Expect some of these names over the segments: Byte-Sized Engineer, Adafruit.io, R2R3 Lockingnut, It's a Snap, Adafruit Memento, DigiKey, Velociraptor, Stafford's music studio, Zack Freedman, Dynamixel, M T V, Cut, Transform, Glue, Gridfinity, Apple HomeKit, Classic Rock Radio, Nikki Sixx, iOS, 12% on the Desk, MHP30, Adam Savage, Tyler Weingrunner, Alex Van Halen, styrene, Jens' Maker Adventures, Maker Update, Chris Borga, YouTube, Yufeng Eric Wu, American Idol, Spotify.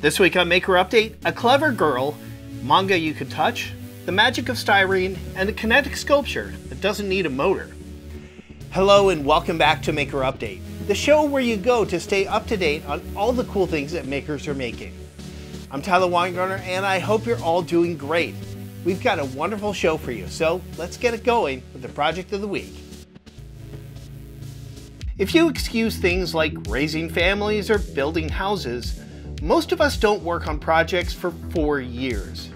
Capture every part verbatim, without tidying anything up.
This week on Maker Update, a clever girl, manga you could touch, the magic of styrene, and the kinetic sculpture that doesn't need a motor. Hello and welcome back to Maker Update, the show where you go to stay up to date on all the cool things that makers are making. I'm Tyler Weingrunner and I hope you're all doing great. We've got a wonderful show for you, so let's get it going with the project of the week. If you excuse things like raising families or building houses, most of us don't work on projects for four years.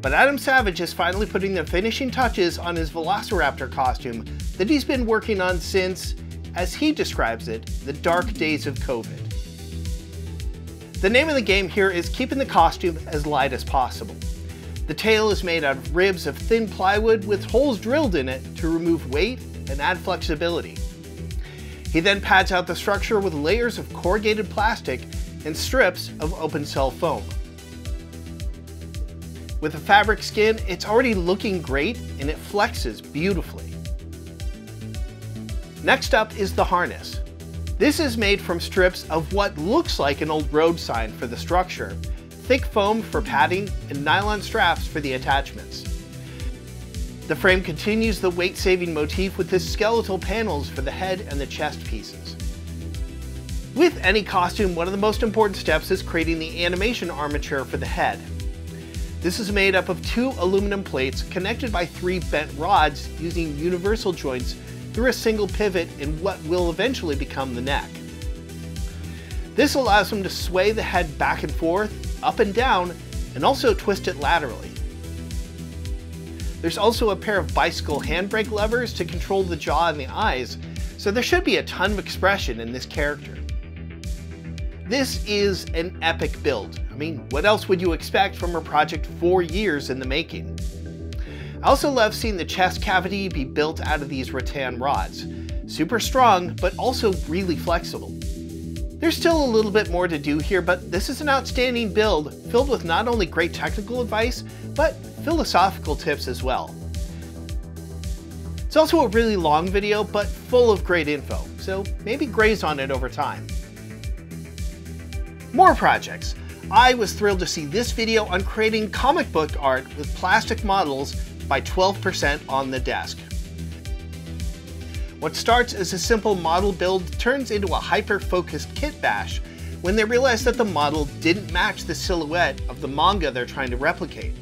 But Adam Savage is finally putting the finishing touches on his Velociraptor costume that he's been working on since, as he describes it, the dark days of COVID. The name of the game here is keeping the costume as light as possible. The tail is made out of ribs of thin plywood with holes drilled in it to remove weight and add flexibility. He then pads out the structure with layers of corrugated plastic and strips of open cell foam. With the fabric skin, it's already looking great and it flexes beautifully. Next up is the harness. This is made from strips of what looks like an old road sign for the structure, thick foam for padding, and nylon straps for the attachments. The frame continues the weight-saving motif with the skeletal panels for the head and the chest pieces. With any costume, one of the most important steps is creating the animation armature for the head. This is made up of two aluminum plates connected by three bent rods using universal joints through a single pivot in what will eventually become the neck. This allows them to sway the head back and forth, up and down, and also twist it laterally. There's also a pair of bicycle handbrake levers to control the jaw and the eyes, so there should be a ton of expression in this character. This is an epic build. I mean, what else would you expect from a project four years in the making? I also love seeing the chest cavity be built out of these rattan rods. Super strong, but also really flexible. There's still a little bit more to do here, but this is an outstanding build filled with not only great technical advice, but philosophical tips as well. It's also a really long video, but full of great info, so maybe graze on it over time. More projects. I was thrilled to see this video on creating comic book art with plastic models by twelve percent on the Desk. What starts as a simple model build turns into a hyper-focused kit bash when they realize that the model didn't match the silhouette of the manga they're trying to replicate.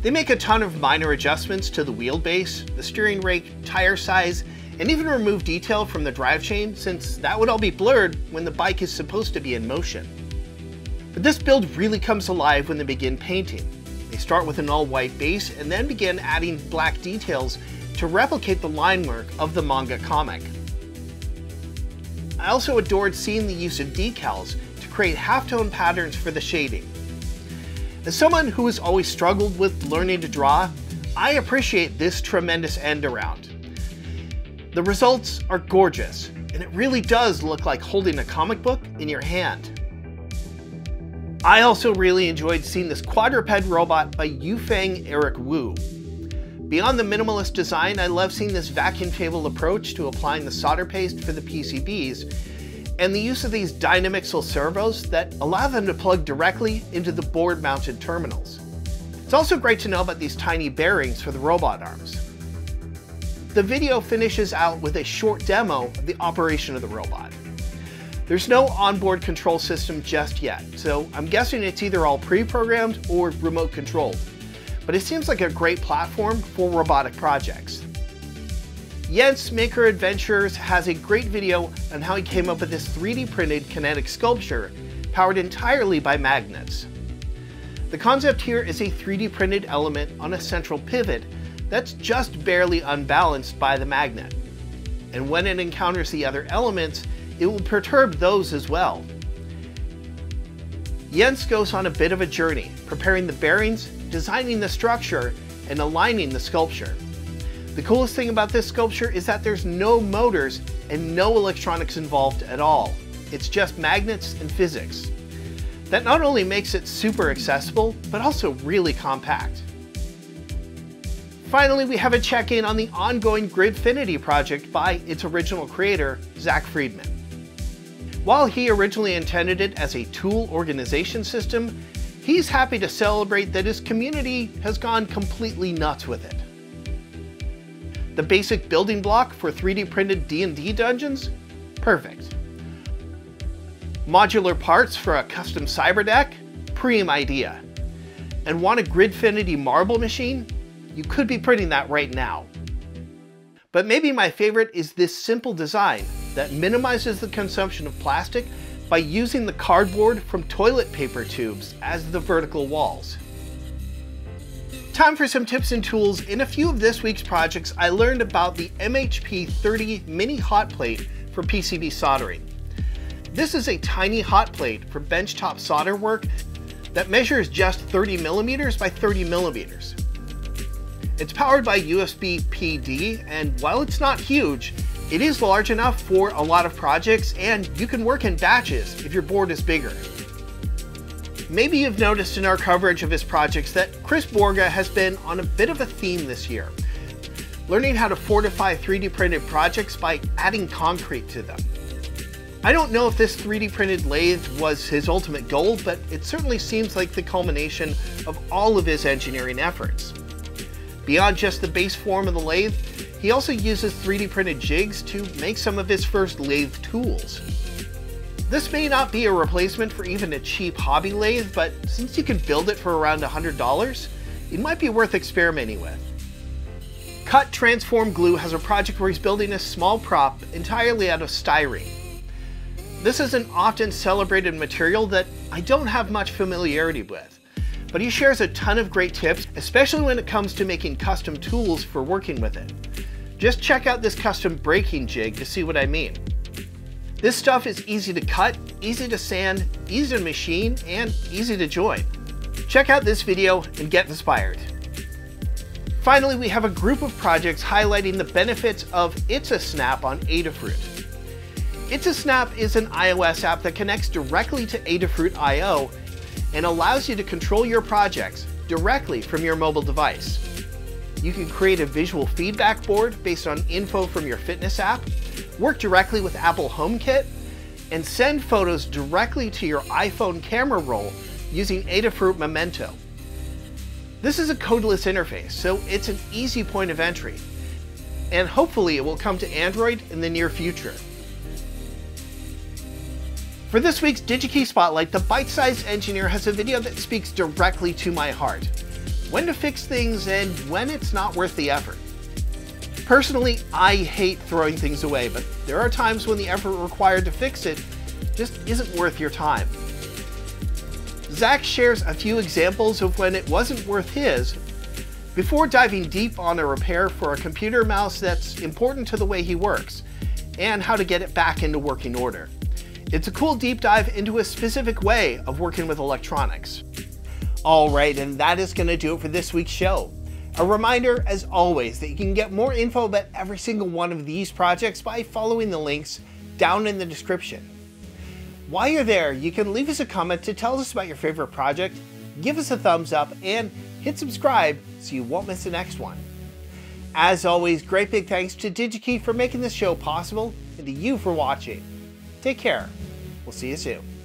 They make a ton of minor adjustments to the wheelbase, the steering rake, tire size, and even remove detail from the drive chain, since that would all be blurred when the bike is supposed to be in motion. But this build really comes alive when they begin painting. They start with an all-white base and then begin adding black details to replicate the line work of the manga comic. I also adored seeing the use of decals to create halftone patterns for the shading. As someone who has always struggled with learning to draw, I appreciate this tremendous end around. The results are gorgeous, and it really does look like holding a comic book in your hand. I also really enjoyed seeing this quadruped robot by Yufeng Eric Wu. Beyond the minimalist design, I love seeing this vacuum table approach to applying the solder paste for the P C Bs, and the use of these Dynamixel servos that allow them to plug directly into the board-mounted terminals. It's also great to know about these tiny bearings for the robot arms. The video finishes out with a short demo of the operation of the robot. There's no onboard control system just yet, so I'm guessing it's either all pre-programmed or remote controlled, but it seems like a great platform for robotic projects. Jens' Maker Adventures has a great video on how he came up with this three D printed kinetic sculpture powered entirely by magnets. The concept here is a three D printed element on a central pivot that's just barely unbalanced by the magnet. And when it encounters the other elements, it will perturb those as well. Jens goes on a bit of a journey, preparing the bearings, designing the structure, and aligning the sculpture. The coolest thing about this sculpture is that there's no motors and no electronics involved at all. It's just magnets and physics. That not only makes it super accessible, but also really compact. Finally, we have a check-in on the ongoing Gridfinity project by its original creator, Zack Freedman. While he originally intended it as a tool organization system, he's happy to celebrate that his community has gone completely nuts with it. The basic building block for three D printed D and D dungeons? Perfect. Modular parts for a custom cyber deck? Prime idea. And want a Gridfinity marble machine? You could be printing that right now. But maybe my favorite is this simple design that minimizes the consumption of plastic by using the cardboard from toilet paper tubes as the vertical walls. Time for some tips and tools. In a few of this week's projects, I learned about the M H P thirty mini hot plate for P C B soldering. This is a tiny hot plate for benchtop solder work that measures just thirty millimeters by thirty millimeters. It's powered by U S B P D, and while it's not huge, it is large enough for a lot of projects, and you can work in batches if your board is bigger. Maybe you've noticed in our coverage of his projects that Chris Borga has been on a bit of a theme this year, learning how to fortify three D printed projects by adding concrete to them. I don't know if this three D printed lathe was his ultimate goal, but it certainly seems like the culmination of all of his engineering efforts. Beyond just the base form of the lathe, he also uses three D printed jigs to make some of his first lathe tools. This may not be a replacement for even a cheap hobby lathe, but since you can build it for around one hundred dollars, it might be worth experimenting with. Cut, Transform, Glue has a project where he's building a small prop entirely out of styrene. This is an often celebrated material that I don't have much familiarity with, but he shares a ton of great tips, especially when it comes to making custom tools for working with it. Just check out this custom braking jig to see what I mean. This stuff is easy to cut, easy to sand, easy to machine, and easy to join. Check out this video and get inspired. Finally, we have a group of projects highlighting the benefits of It's a Snap on Adafruit. It's a Snap is an iOS app that connects directly to Adafruit dot i o and allows you to control your projects directly from your mobile device. You can create a visual feedback board based on info from your fitness app, work directly with Apple HomeKit, and send photos directly to your iPhone camera roll using Adafruit Memento. This is a codeless interface, so it's an easy point of entry, and hopefully it will come to Android in the near future. For this week's DigiKey Spotlight, the Byte-Sized Engineer has a video that speaks directly to my heart. When to fix things and when it's not worth the effort. Personally, I hate throwing things away, but there are times when the effort required to fix it just isn't worth your time. Zack shares a few examples of when it wasn't worth his before diving deep on a repair for a computer mouse that's important to the way he works and how to get it back into working order. It's a cool deep dive into a specific way of working with electronics. All right, and that is going to do it for this week's show. A reminder, as always, that you can get more info about every single one of these projects by following the links down in the description. While you're there, you can leave us a comment to tell us about your favorite project, give us a thumbs up, and hit subscribe so you won't miss the next one. As always, great big thanks to DigiKey for making this show possible, and to you for watching. Take care. We'll see you soon.